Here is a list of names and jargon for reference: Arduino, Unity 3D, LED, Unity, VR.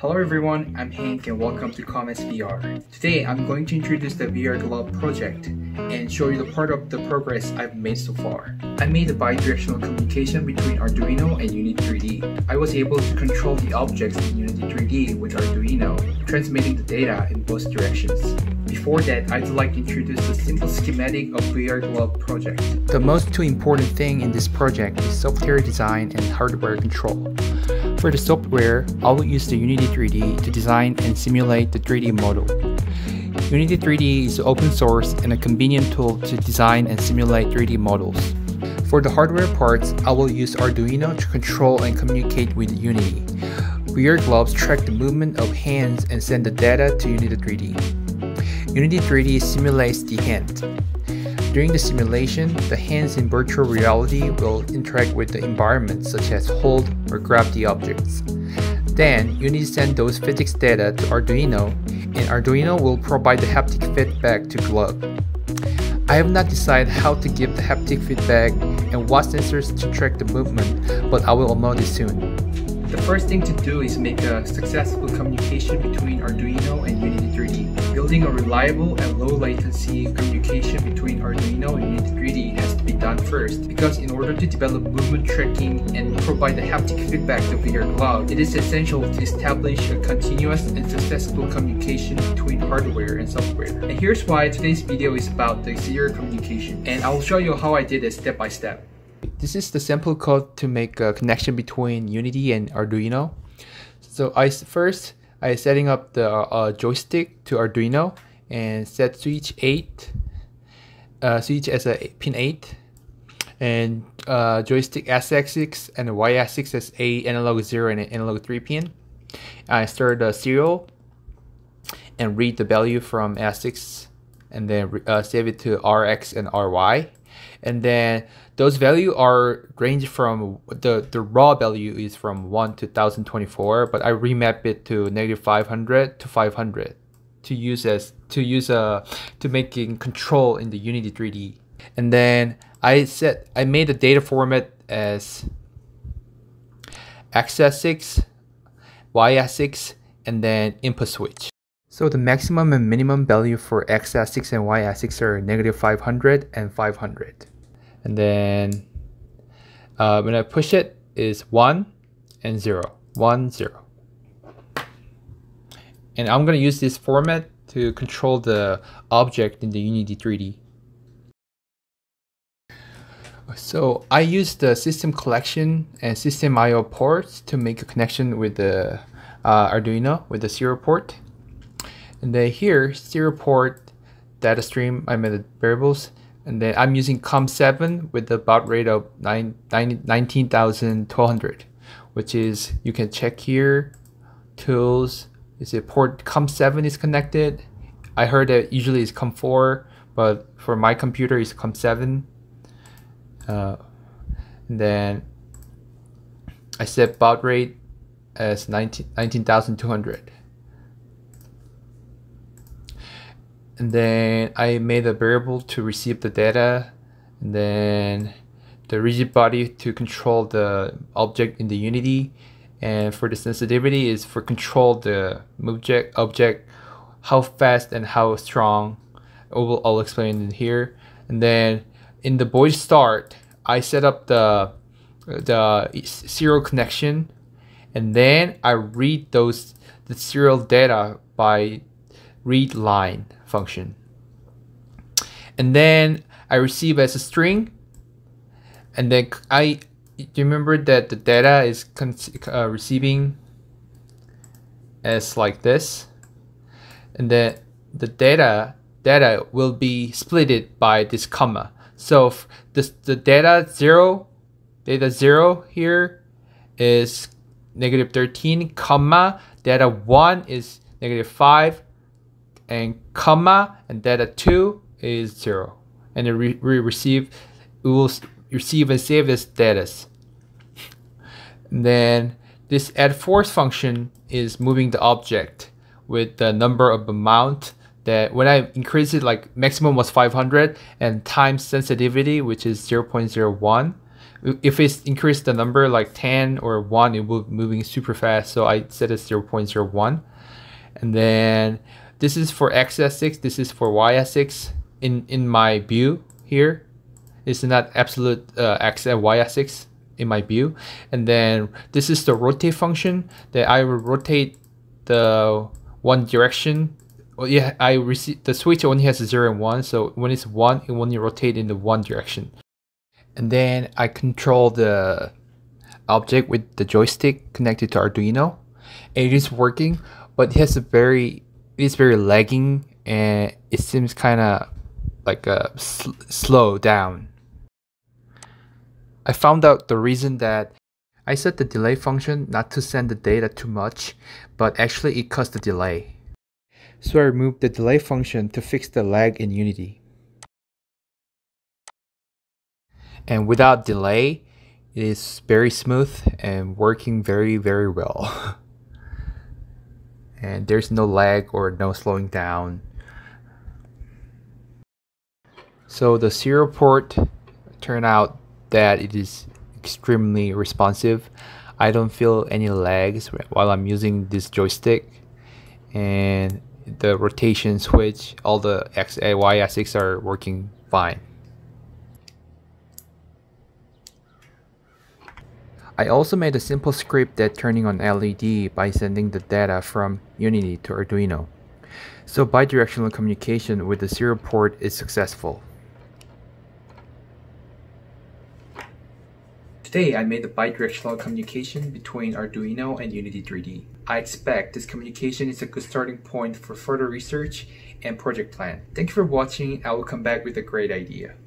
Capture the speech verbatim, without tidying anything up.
Hello everyone, I'm Hank and welcome to Comet V R. Today I'm going to introduce the V R Glove project and show you the part of the progress I've made so far. I made a bi-directional communication between Arduino and Unity three D. I was able to control the objects in Unity three D with Arduino, transmitting the data in both directions. Before that, I'd like to introduce the simple schematic of V R Glove project. The most two important thing in this project is software design and hardware control. For the software, I will use the Unity three D to design and simulate the three D model. Unity three D is open source and a convenient tool to design and simulate three D models. For the hardware parts, I will use Arduino to control and communicate with Unity. V R Gloves track the movement of hands and send the data to Unity three D. Unity three D simulates the hand. During the simulation, the hands in virtual reality will interact with the environment, such as hold or grab the objects. Then, Unity sends those physics data to Arduino, and Arduino will provide the haptic feedback to Glove. I have not decided how to give the haptic feedback and what sensors to track the movement, but I will unload it soon. The first thing to do is make a successful communication between Arduino and Unity three D. Building a reliable and low latency communication between Arduino and Unity three D has to be done first, because in order to develop movement tracking and provide the haptic feedback to V R Glove, it is essential to establish a continuous and successful communication between hardware and software. And here's why today's video is about the serial communication, and I'll show you how I did it step by step. This is the sample code to make a connection between Unity and Arduino. So I first I setting up the uh, joystick to Arduino and set switch eight, uh, switch as a pin eight, and uh, joystick x-axis and y-axis as a analog zero and an analog three pin. I start the serial and read the value from x-axis and then uh, save it to R X and R Y. And then those value are ranged from the the raw value is from one to one thousand twenty-four, but I remap it to negative five hundred to five hundred to use as to use a to making control in the Unity three D. And then I set I made the data format as x-axis, y-axis, and then input switch. So the maximum and minimum value for x-axis and y-axis are negative five hundred and five hundred. And then uh, when I push it, is one and zero, one, zero. And I'm gonna use this format to control the object in the Unity three D. So I use the system collection and system I O ports to make a connection with the uh, Arduino with the serial port. And then here, serial port, data stream, I made the variables. And then I'm using com seven with the baud rate of nineteen thousand two hundred, which is, you can check here, tools, is it port com seven is connected. I heard that usually it's com four, but for my computer it's com seven. Uh, and then I set baud rate as nineteen thousand two hundred. And then I made a variable to receive the data, and then the rigid body to control the object in the Unity, and for the sensitivity is for control the object, object how fast and how strong. I'll, I'll explain in here. And then in the void start, I set up the the serial connection, and then I read those the serial data by read line function, and then I receive as a string, and then I remember that the data is uh, receiving as like this, and then the data data will be splitted by this comma. So this the data zero data zero here is negative thirteen, comma data one is negative five. And comma and data two is zero, and it re we receive we will receive and save as data. And then this add force function is moving the object with the number of amount that when I increase it, like maximum was five hundred and times sensitivity, which is zero point zero one, If it's increased the number like ten or one, it will be moving super fast. So I set it zero point zero one. And then this is for x axis, this is for y axis. In, in my view here, it's not absolute uh, x and y axis in my view. And then this is the rotate function that I will rotate the one direction. Well, yeah, I receive the switch only has a zero and one. So when it's one, it will only rotate in the one direction. And then I control the object with the joystick connected to Arduino. And it is working, but it has a very, it's very lagging and it seems kind of like a sl slow down. I found out the reason that I set the delay function not to send the data too much, but actually it caused the delay. So I removed the delay function to fix the lag in Unity. And without delay, it is very smooth and working very, very well. And there's no lag or no slowing down. So the serial port turned out that it is extremely responsive. I don't feel any lags while I'm using this joystick, and the rotation switch, all the X, A, Y axis are working fine. I also made a simple script that turning on L E D by sending the data from Unity to Arduino. So bidirectional communication with the serial port is successful. Today I made the bidirectional communication between Arduino and Unity three D. I expect this communication is a good starting point for further research and project plan. Thank you for watching. I will come back with a great idea.